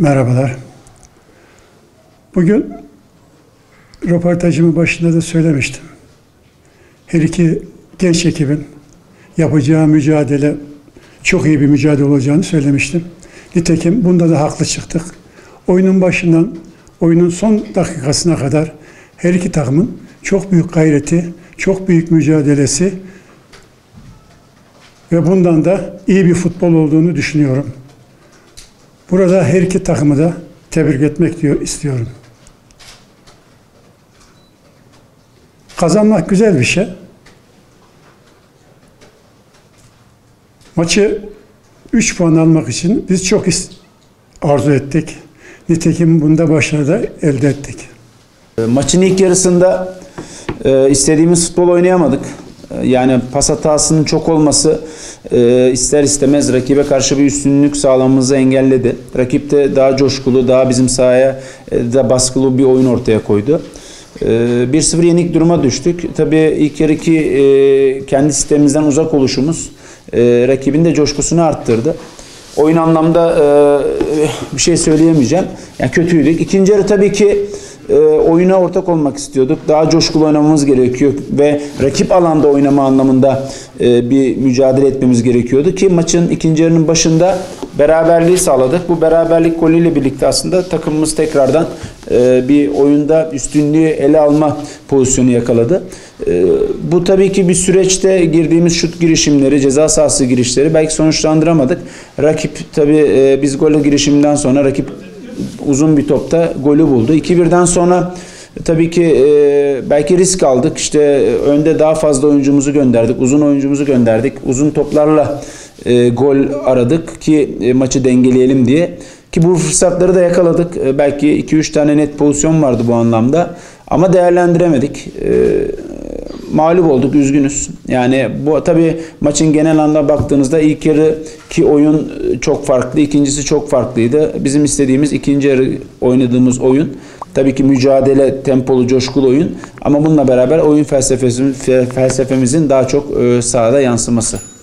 Merhabalar. Bugün röportajımın başında da söylemiştim. Her iki genç ekibin yapacağı mücadele çok iyi bir mücadele olacağını söylemiştim. Nitekim bunda da haklı çıktık. Oyunun başından, oyunun son dakikasına kadar her iki takımın çok büyük gayreti, çok büyük mücadelesi ve bundan da iyi bir futbol olduğunu düşünüyorum. Burada her iki takımı da tebrik etmek istiyorum. Kazanmak güzel bir şey. Maçı 3 puan almak için biz çok arzu ettik. Nitekim bunda başarı da elde ettik. Maçın ilk yarısında istediğimiz futbol oynayamadık. Yani pas hatasının çok olması ister istemez rakibe karşı bir üstünlük sağlamamızı engelledi. Rakip de daha coşkulu, daha bizim sahaya da baskılı bir oyun ortaya koydu. 1-0 yenik duruma düştük. Tabii ilk yarıki kendi sistemimizden uzak oluşumuz rakibin de coşkusunu arttırdı. Oyun anlamda bir şey söyleyemeyeceğim. Yani kötüydük. İkinci yarı tabii ki oyuna ortak olmak istiyorduk. Daha coşkulu oynamamız gerekiyor ve rakip alanda oynama anlamında bir mücadele etmemiz gerekiyordu ki maçın ikinci yarının başında beraberliği sağladık. Bu beraberlik golüyle birlikte aslında takımımız tekrardan bir oyunda üstünlüğü ele alma pozisyonu yakaladı. Bu tabii ki bir süreçte girdiğimiz şut girişimleri, ceza sahası girişleri belki sonuçlandıramadık. Rakip tabii biz gol girişiminden sonra rakip uzun bir topta golü buldu. 2-1'den sonra tabii ki belki risk aldık. İşte önde daha fazla oyuncumuzu gönderdik. Uzun oyuncumuzu gönderdik. Uzun toplarla gol aradık ki maçı dengeleyelim diye. Ki bu fırsatları da yakaladık. Belki 2-3 tane net pozisyon vardı bu anlamda. Ama değerlendiremedik. Mağlup olduk, üzgünüz. Yani bu tabii maçın genel anlamda baktığınızda ilk yarıki oyun çok farklı, ikincisi çok farklıydı. Bizim istediğimiz ikinci yarı oynadığımız oyun. Tabii ki mücadele, tempolu, coşkulu oyun. Ama bununla beraber oyun felsefemizin daha çok sahada yansıması.